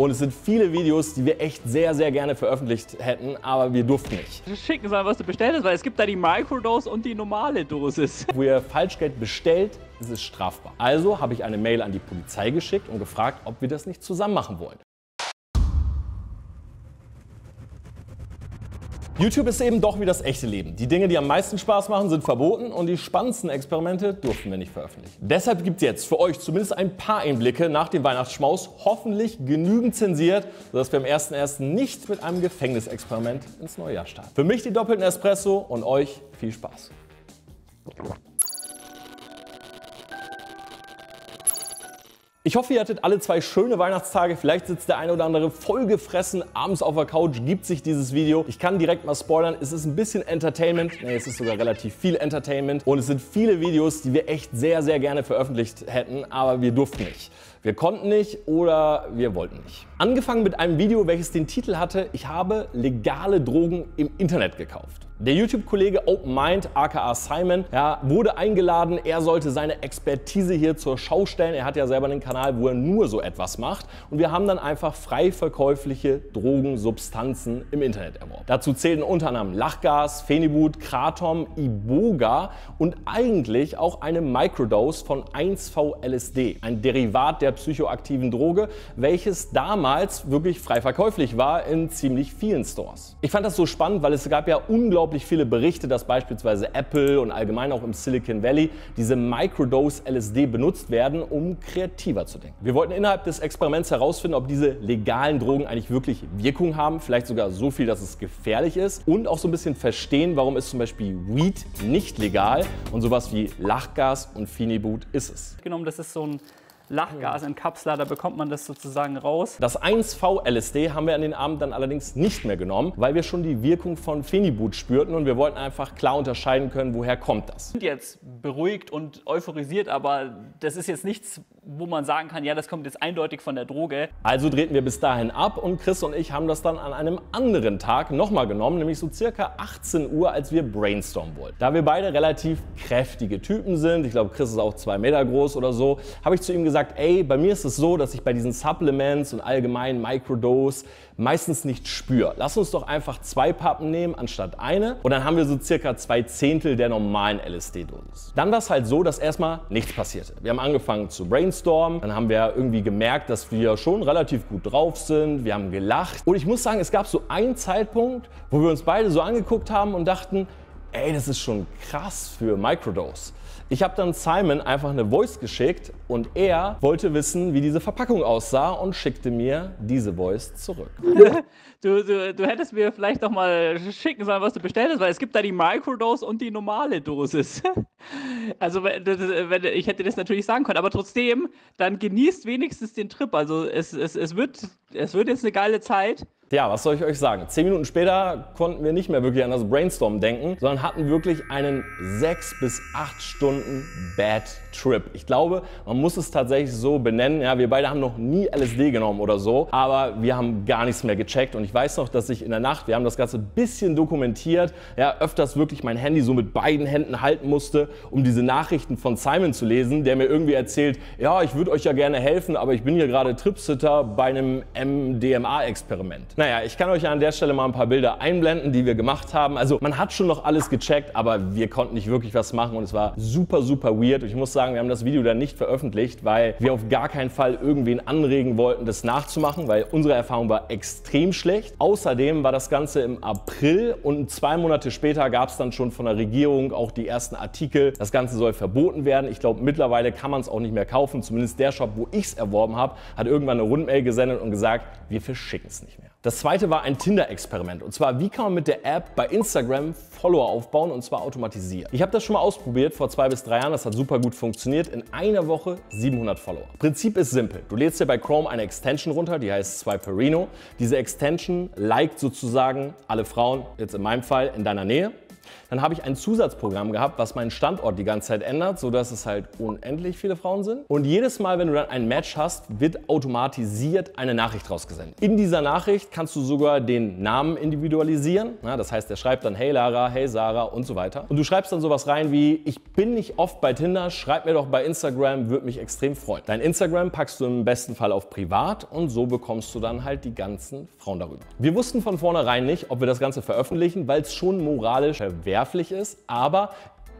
Und es sind viele Videos, die wir echt sehr, sehr gerne veröffentlicht hätten, aber wir durften nicht. Schicken Sie mal, was du bestellt hast, weil es gibt da die Microdose und die normale Dosis. Wo ihr Falschgeld bestellt, ist es strafbar. Also habe ich eine Mail an die Polizei geschickt und gefragt, ob wir das nicht zusammen machen wollen. YouTube ist eben doch wie das echte Leben. Die Dinge, die am meisten Spaß machen, sind verboten und die spannendsten Experimente durften wir nicht veröffentlichen. Deshalb gibt es jetzt für euch zumindest ein paar Einblicke nach dem Weihnachtsschmaus, hoffentlich genügend zensiert, sodass wir am 1.1. nicht mit einem Gefängnisexperiment ins neue Jahr starten. Für mich die doppelten Espresso und euch viel Spaß. Ich hoffe, ihr hattet alle zwei schöne Weihnachtstage. Vielleicht sitzt der eine oder andere vollgefressen abends auf der Couch, gibt sich dieses Video. Ich kann direkt mal spoilern, es ist ein bisschen Entertainment. Ne, es ist sogar relativ viel Entertainment. Und es sind viele Videos, die wir echt sehr, sehr gerne veröffentlicht hätten, aber wir durften nicht. Wir konnten nicht oder wir wollten nicht. Angefangen mit einem Video, welches den Titel hatte, ich habe legale Drogen im Internet gekauft. Der YouTube-Kollege Open Mind, aka Simon, wurde eingeladen, er sollte seine Expertise hier zur Schau stellen. Er hat ja selber einen Kanal, wo er nur so etwas macht. Und wir haben dann einfach frei verkäufliche Drogensubstanzen im Internet erworben. Dazu zählten unter anderem Lachgas, Phenibut, Kratom, Iboga und eigentlich auch eine Microdose von 1V-LSD, ein Derivat der psychoaktiven Droge, welches damals wirklich frei verkäuflich war in ziemlich vielen Stores. Ich fand das so spannend, weil es gab ja unglaublich viele Berichte, dass beispielsweise Apple und allgemein auch im Silicon Valley diese Microdose LSD benutzt werden, um kreativer zu denken. Wir wollten innerhalb des Experiments herausfinden, ob diese legalen Drogen eigentlich wirklich Wirkung haben, vielleicht sogar so viel, dass es gefährlich ist und auch so ein bisschen verstehen, warum ist zum Beispiel Weed nicht legal und sowas wie Lachgas und Phenibut ist es. Genommen, das ist so ein Lachgasentkapsler, da bekommt man das sozusagen raus. Das 1V-LSD haben wir an den Abend dann allerdings nicht mehr genommen, weil wir schon die Wirkung von Phenibut spürten und wir wollten einfach klar unterscheiden können, woher kommt das. Wir sind jetzt beruhigt und euphorisiert, aber das ist jetzt nichts, wo man sagen kann, ja, das kommt jetzt eindeutig von der Droge. Also drehten wir bis dahin ab und Chris und ich haben das dann an einem anderen Tag nochmal genommen, nämlich so circa 18 Uhr, als wir brainstormen wollten. Da wir beide relativ kräftige Typen sind, ich glaube, Chris ist auch 2 Meter groß oder so, habe ich zu ihm gesagt, ey, bei mir ist es so, dass ich bei diesen Supplements und allgemein Microdose meistens nicht spüre. Lass uns doch einfach 2 Pappen nehmen anstatt eine und dann haben wir so circa 2 Zehntel der normalen LSD-Dosis. Dann war es halt so, dass erstmal nichts passierte. Wir haben angefangen zu brainstormen, dann haben wir irgendwie gemerkt, dass wir schon relativ gut drauf sind, wir haben gelacht und ich muss sagen, es gab so einen Zeitpunkt, wo wir uns beide so angeguckt haben und dachten, ey, das ist schon krass für Microdose. Ich habe dann Simon einfach eine Voice geschickt und er wollte wissen, wie diese Verpackung aussah und schickte mir diese Voice zurück. Du hättest mir vielleicht noch mal schicken sollen, was du bestellt hast, weil es gibt da die Microdose und die normale Dosis. Also ich hätte das natürlich sagen können, aber trotzdem, dann genießt wenigstens den Trip. Also es wird jetzt eine geile Zeit. Ja, was soll ich euch sagen? 10 Minuten später konnten wir nicht mehr wirklich an das Brainstorm denken, sondern hatten wirklich einen 6 bis 8 Stunden Bad Trip. Ich glaube, man muss es tatsächlich so benennen. Ja, wir beide haben noch nie LSD genommen oder so, aber wir haben gar nichts mehr gecheckt. Und ich weiß noch, dass ich in der Nacht, wir haben das Ganze ein bisschen dokumentiert, ja, öfters wirklich mein Handy so mit beiden Händen halten musste, um diese Nachrichten von Simon zu lesen, der mir irgendwie erzählt, ja, ich würde euch ja gerne helfen, aber ich bin hier gerade Tripsitter bei einem MDMA-Experiment. Naja, ich kann euch ja an der Stelle mal ein paar Bilder einblenden, die wir gemacht haben. Also man hat schon noch alles gecheckt, aber wir konnten nicht wirklich was machen und es war super, super weird. Und ich muss sagen, wir haben das Video dann nicht veröffentlicht, weil wir auf gar keinen Fall irgendwen anregen wollten, das nachzumachen, weil unsere Erfahrung war extrem schlecht. Außerdem war das Ganze im April und 2 Monate später gab es dann schon von der Regierung auch die ersten Artikel. Das Ganze soll verboten werden. Ich glaube, mittlerweile kann man es auch nicht mehr kaufen. Zumindest der Shop, wo ich es erworben habe, hat irgendwann eine Rundmail gesendet und gesagt, wir verschicken es nicht mehr. Das zweite war ein Tinder-Experiment und zwar, wie kann man mit der App bei Instagram Follower aufbauen und zwar automatisiert. Ich habe das schon mal ausprobiert vor 2 bis 3 Jahren, das hat super gut funktioniert, in einer Woche 700 Follower. Prinzip ist simpel, du lädst dir bei Chrome eine Extension runter, die heißt Swiperino. Diese Extension liked sozusagen alle Frauen, jetzt in meinem Fall, in deiner Nähe. Dann habe ich ein Zusatzprogramm gehabt, was meinen Standort die ganze Zeit ändert, sodass es halt unendlich viele Frauen sind. Und jedes Mal, wenn du dann ein Match hast, wird automatisiert eine Nachricht rausgesendet. In dieser Nachricht kannst du sogar den Namen individualisieren. Na, das heißt, der schreibt dann, hey Lara, hey Sarah und so weiter. Und du schreibst dann sowas rein wie, ich bin nicht oft bei Tinder, schreib mir doch bei Instagram, würde mich extrem freuen. Dein Instagram packst du im besten Fall auf privat und so bekommst du dann halt die ganzen Frauen darüber. Wir wussten von vornherein nicht, ob wir das Ganze veröffentlichen, weil es schon moralisch verwerflich ist, aber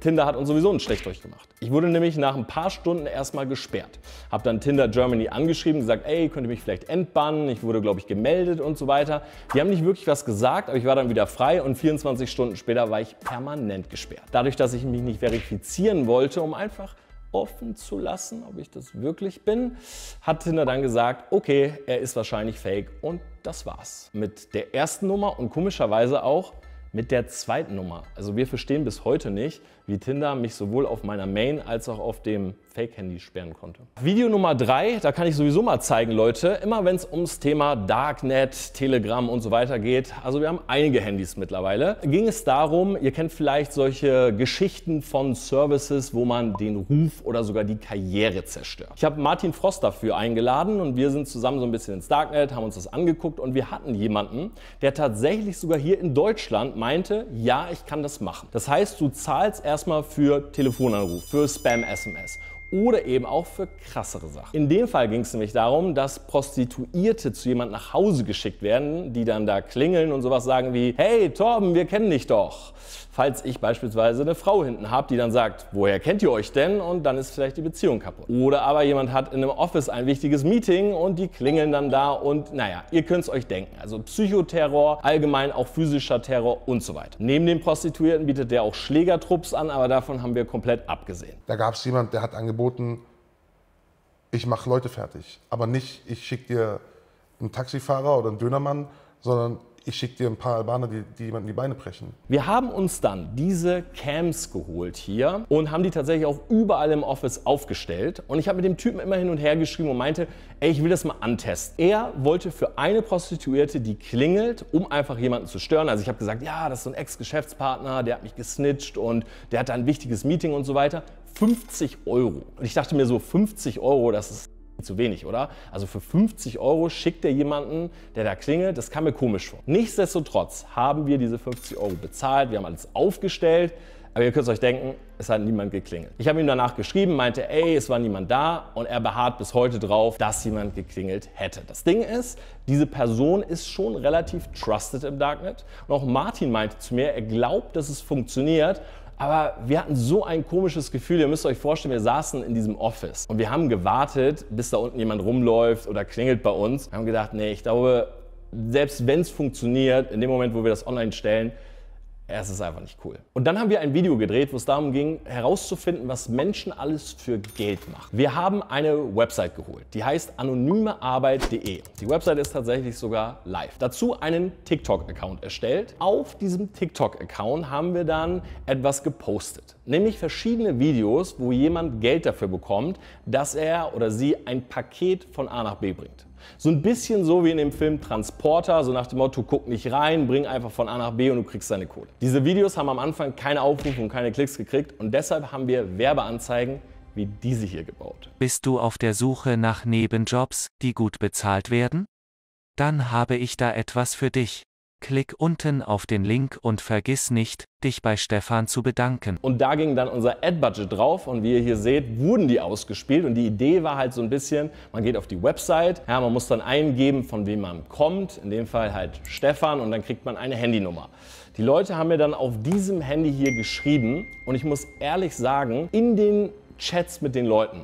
Tinder hat uns sowieso einen Strich durchgemacht. Ich wurde nämlich nach ein paar Stunden erstmal gesperrt. Hab dann Tinder Germany angeschrieben, gesagt, ey, könnt ihr mich vielleicht entbannen? Ich wurde, glaube ich, gemeldet und so weiter. Die haben nicht wirklich was gesagt, aber ich war dann wieder frei und 24 Stunden später war ich permanent gesperrt. Dadurch, dass ich mich nicht verifizieren wollte, um einfach offen zu lassen, ob ich das wirklich bin, hat Tinder dann gesagt, okay, er ist wahrscheinlich fake und das war's. Mit der ersten Nummer und komischerweise auch mit der zweiten Nummer. Also wir verstehen bis heute nicht, wie Tinder mich sowohl auf meiner Main als auch auf dem Fake-Handy sperren konnte. Video Nummer 3, da kann ich sowieso mal zeigen, Leute, immer wenn es ums Thema Darknet, Telegram und so weiter geht, also wir haben einige Handys mittlerweile, ging es darum, ihr kennt vielleicht solche Geschichten von Services, wo man den Ruf oder sogar die Karriere zerstört. Ich habe Martin Frost dafür eingeladen und wir sind zusammen so ein bisschen ins Darknet, haben uns das angeguckt und wir hatten jemanden, der tatsächlich sogar hier in Deutschland meinte, ja, ich kann das machen. Das heißt, du zahlst erstmal für Telefonanruf, für Spam-SMS oder eben auch für krassere Sachen. In dem Fall ging es nämlich darum, dass Prostituierte zu jemandem nach Hause geschickt werden, die dann da klingeln und sowas sagen wie, hey Torben, wir kennen dich doch. Falls ich beispielsweise eine Frau hinten habe, die dann sagt, woher kennt ihr euch denn? Und dann ist vielleicht die Beziehung kaputt. Oder aber jemand hat in einem Office ein wichtiges Meeting und die klingeln dann da und naja, ihr könnt es euch denken. Also Psychoterror, allgemein auch physischer Terror und so weiter. Neben den Prostituierten bietet der auch Schlägertrupps an, aber davon haben wir komplett abgesehen. Da gab es jemanden, der hat angeboten, ich mache Leute fertig. Aber nicht, ich schicke dir einen Taxifahrer oder einen Dönermann, sondern ich schicke dir ein paar Albaner, die jemanden die Beine brechen. Wir haben uns dann diese Cams geholt hier und haben die tatsächlich auch überall im Office aufgestellt. Und ich habe mit dem Typen immer hin und her geschrieben und meinte, ey, ich will das mal antesten. Er wollte für eine Prostituierte, die klingelt, um einfach jemanden zu stören. Also ich habe gesagt, ja, das ist so ein Ex-Geschäftspartner, der hat mich gesnitcht und der hatte ein wichtiges Meeting und so weiter. 50 Euro. Und ich dachte mir so, 50 Euro, das ist zu wenig, oder? Also für 50 Euro schickt er jemanden, der da klingelt. Das kam mir komisch vor. Nichtsdestotrotz haben wir diese 50 Euro bezahlt, wir haben alles aufgestellt, aber ihr könnt es euch denken, es hat niemand geklingelt. Ich habe ihm danach geschrieben, meinte, ey, es war niemand da und er beharrt bis heute drauf, dass jemand geklingelt hätte. Das Ding ist, diese Person ist schon relativ trusted im Darknet und auch Martin meinte zu mir, er glaubt, dass es funktioniert. Aber wir hatten so ein komisches Gefühl, ihr müsst euch vorstellen, wir saßen in diesem Office und wir haben gewartet, bis da unten jemand rumläuft oder klingelt bei uns. Wir haben gedacht, nee, ich glaube, selbst wenn es funktioniert, in dem Moment, wo wir das online stellen, es ist einfach nicht cool. Und dann haben wir ein Video gedreht, wo es darum ging, herauszufinden, was Menschen alles für Geld machen. Wir haben eine Website geholt, die heißt anonymearbeit.de. Die Website ist tatsächlich sogar live. Dazu einen TikTok-Account erstellt. Auf diesem TikTok-Account haben wir dann etwas gepostet, nämlich verschiedene Videos, wo jemand Geld dafür bekommt, dass er oder sie ein Paket von A nach B bringt. So ein bisschen so wie in dem Film Transporter, so nach dem Motto, guck nicht rein, bring einfach von A nach B und du kriegst deine Kohle. Diese Videos haben am Anfang keine Aufrufe und keine Klicks gekriegt und deshalb haben wir Werbeanzeigen wie diese hier gebaut. Bist du auf der Suche nach Nebenjobs, die gut bezahlt werden? Dann habe ich da etwas für dich. Klick unten auf den Link und vergiss nicht, dich bei Stefan zu bedanken. Und da ging dann unser Ad-Budget drauf und wie ihr hier seht, wurden die ausgespielt und die Idee war halt so ein bisschen, man geht auf die Website, ja, man muss dann eingeben, von wem man kommt, in dem Fall halt Stefan und dann kriegt man eine Handynummer. Die Leute haben mir dann auf diesem Handy hier geschrieben und ich muss ehrlich sagen, in den Chats mit den Leuten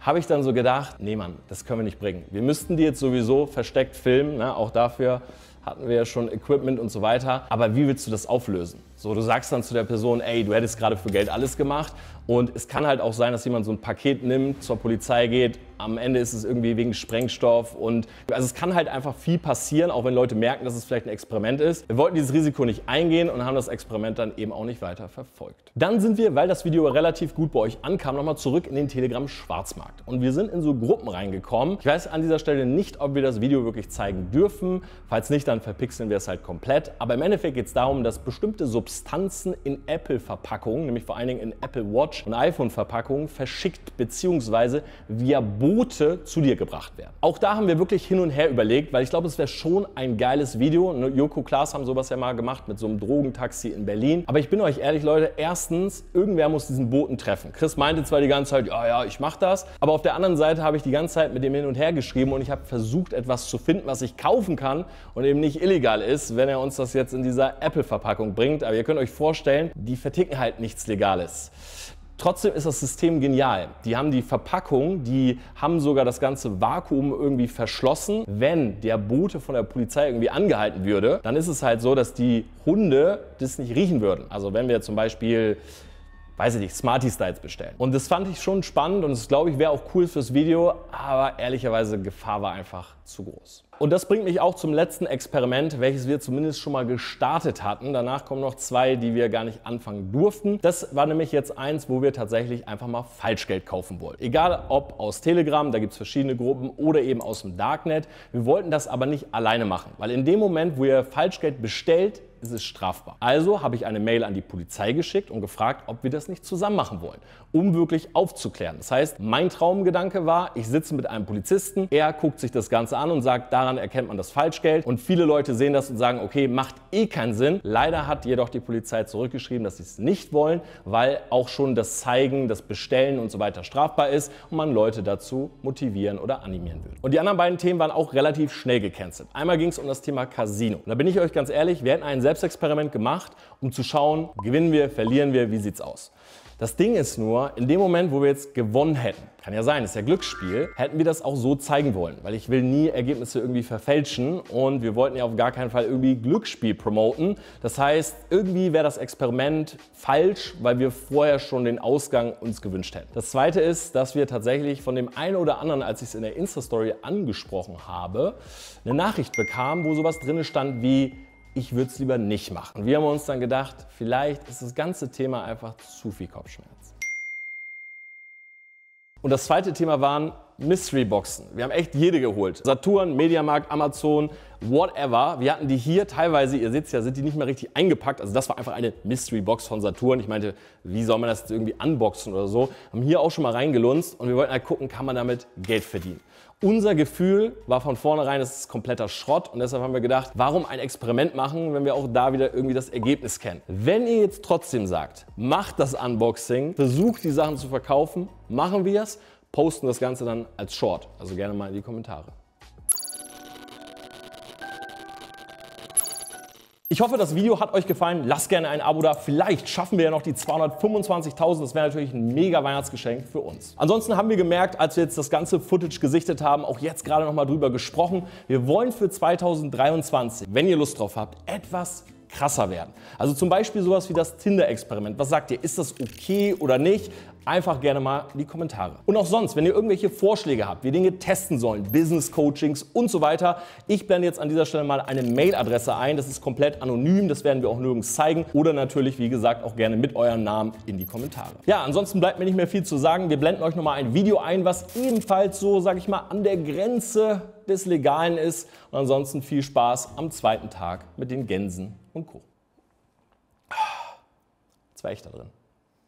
habe ich dann so gedacht, nee Mann, das können wir nicht bringen. Wir müssten die jetzt sowieso versteckt filmen, ne, auch dafür hatten wir ja schon Equipment und so weiter, aber wie willst du das auflösen? So, du sagst dann zu der Person, ey, du hättest gerade für Geld alles gemacht und es kann halt auch sein, dass jemand so ein Paket nimmt, zur Polizei geht, am Ende ist es irgendwie wegen Sprengstoff und also es kann halt einfach viel passieren, auch wenn Leute merken, dass es vielleicht ein Experiment ist. Wir wollten dieses Risiko nicht eingehen und haben das Experiment dann eben auch nicht weiter verfolgt. Dann sind wir, weil das Video relativ gut bei euch ankam, nochmal zurück in den Telegram-Schwarzmarkt und wir sind in so Gruppen reingekommen. Ich weiß an dieser Stelle nicht, ob wir das Video wirklich zeigen dürfen, falls nicht, dann verpixeln wir es halt komplett. Aber im Endeffekt geht es darum, dass bestimmte Substanzen in Apple-Verpackungen, nämlich vor allen Dingen in Apple Watch und iPhone-Verpackungen, verschickt bzw. via Boote zu dir gebracht werden. Auch da haben wir wirklich hin und her überlegt, weil ich glaube, es wäre schon ein geiles Video. Joko Klaas haben sowas ja mal gemacht mit so einem Drogentaxi in Berlin. Aber ich bin euch ehrlich, Leute, erstens, irgendwer muss diesen Boten treffen. Chris meinte zwar die ganze Zeit, ja, ich mache das, aber auf der anderen Seite habe ich die ganze Zeit mit dem hin und her geschrieben und ich habe versucht, etwas zu finden, was ich kaufen kann und eben nicht illegal ist, wenn er uns das jetzt in dieser Apple-Verpackung bringt. Aber ihr könnt euch vorstellen, die verticken halt nichts Legales. Trotzdem ist das System genial. Die haben die Verpackung, die haben sogar das ganze Vakuum irgendwie verschlossen. Wenn der Bote von der Polizei irgendwie angehalten würde, dann ist es halt so, dass die Hunde das nicht riechen würden. Also wenn wir zum Beispiel, weiß ich nicht, Smarty Styles bestellen. Und das fand ich schon spannend und das, glaube ich, wäre auch cool fürs Video, aber ehrlicherweise Gefahr war einfach zu groß. Und das bringt mich auch zum letzten Experiment, welches wir zumindest schon mal gestartet hatten. Danach kommen noch zwei, die wir gar nicht anfangen durften. Das war nämlich jetzt eins, wo wir tatsächlich einfach mal Falschgeld kaufen wollten. Egal ob aus Telegram, da gibt es verschiedene Gruppen, oder eben aus dem Darknet. Wir wollten das aber nicht alleine machen, weil in dem Moment, wo ihr Falschgeld bestellt, ist es strafbar. Also habe ich eine Mail an die Polizei geschickt und gefragt, ob wir das nicht zusammen machen wollen, um wirklich aufzuklären. Das heißt, mein Traumgedanke war, ich sitze mit einem Polizisten, er guckt sich das Ganze an und sagt, daran erkennt man das Falschgeld. Und viele Leute sehen das und sagen, okay, macht eh keinen Sinn. Leider hat jedoch die Polizei zurückgeschrieben, dass sie es nicht wollen, weil auch schon das Zeigen, das Bestellen und so weiter strafbar ist und man Leute dazu motivieren oder animieren will. Und die anderen beiden Themen waren auch relativ schnell gecancelt. Einmal ging es um das Thema Casino. Und da bin ich euch ganz ehrlich, wir hätten ein Selbstexperiment gemacht, um zu schauen, gewinnen wir, verlieren wir, wie sieht's aus? Das Ding ist nur, in dem Moment, wo wir jetzt gewonnen hätten, kann ja sein, ist ja Glücksspiel, hätten wir das auch so zeigen wollen, weil ich will nie Ergebnisse irgendwie verfälschen und wir wollten ja auf gar keinen Fall irgendwie Glücksspiel promoten. Das heißt, irgendwie wäre das Experiment falsch, weil wir vorher schon den Ausgang uns gewünscht hätten. Das Zweite ist, dass wir tatsächlich von dem einen oder anderen, als ich es in der Insta-Story angesprochen habe, eine Nachricht bekamen, wo sowas drin stand wie: Ich würde es lieber nicht machen. Und wir haben uns dann gedacht, vielleicht ist das ganze Thema einfach zu viel Kopfschmerz. Und das zweite Thema waren Mystery-Boxen. Wir haben echt jede geholt. Saturn, Mediamarkt, Amazon, whatever. Wir hatten die hier teilweise, ihr seht es ja, sind die nicht mehr richtig eingepackt. Also das war einfach eine Mystery-Box von Saturn. Ich meinte, wie soll man das jetzt irgendwie unboxen oder so? Haben hier auch schon mal reingelunzt und wir wollten halt gucken, kann man damit Geld verdienen. Unser Gefühl war von vornherein, das ist kompletter Schrott und deshalb haben wir gedacht, warum ein Experiment machen, wenn wir auch da wieder irgendwie das Ergebnis kennen. Wenn ihr jetzt trotzdem sagt, macht das Unboxing, versucht die Sachen zu verkaufen, machen wir es, posten das Ganze dann als Short. Also gerne mal in die Kommentare. Ich hoffe, das Video hat euch gefallen. Lasst gerne ein Abo da. Vielleicht schaffen wir ja noch die 225.000. Das wäre natürlich ein mega Weihnachtsgeschenk für uns. Ansonsten haben wir gemerkt, als wir jetzt das ganze Footage gesichtet haben, auch jetzt gerade nochmal drüber gesprochen, wir wollen für 2023, wenn ihr Lust drauf habt, etwas krasser werden. Also zum Beispiel sowas wie das Tinder-Experiment. Was sagt ihr? Ist das okay oder nicht? Einfach gerne mal in die Kommentare. Und auch sonst, wenn ihr irgendwelche Vorschläge habt, wie Dinge testen sollen, Business-Coachings und so weiter, ich blende jetzt an dieser Stelle mal eine Mailadresse ein. Das ist komplett anonym, das werden wir auch nirgends zeigen. Oder natürlich, wie gesagt, auch gerne mit eurem Namen in die Kommentare. Ja, ansonsten bleibt mir nicht mehr viel zu sagen. Wir blenden euch nochmal ein Video ein, was ebenfalls so, sag ich mal, an der Grenze des Legalen ist. Und ansonsten viel Spaß am zweiten Tag mit den Gänsen und Co. Das war echt da drin.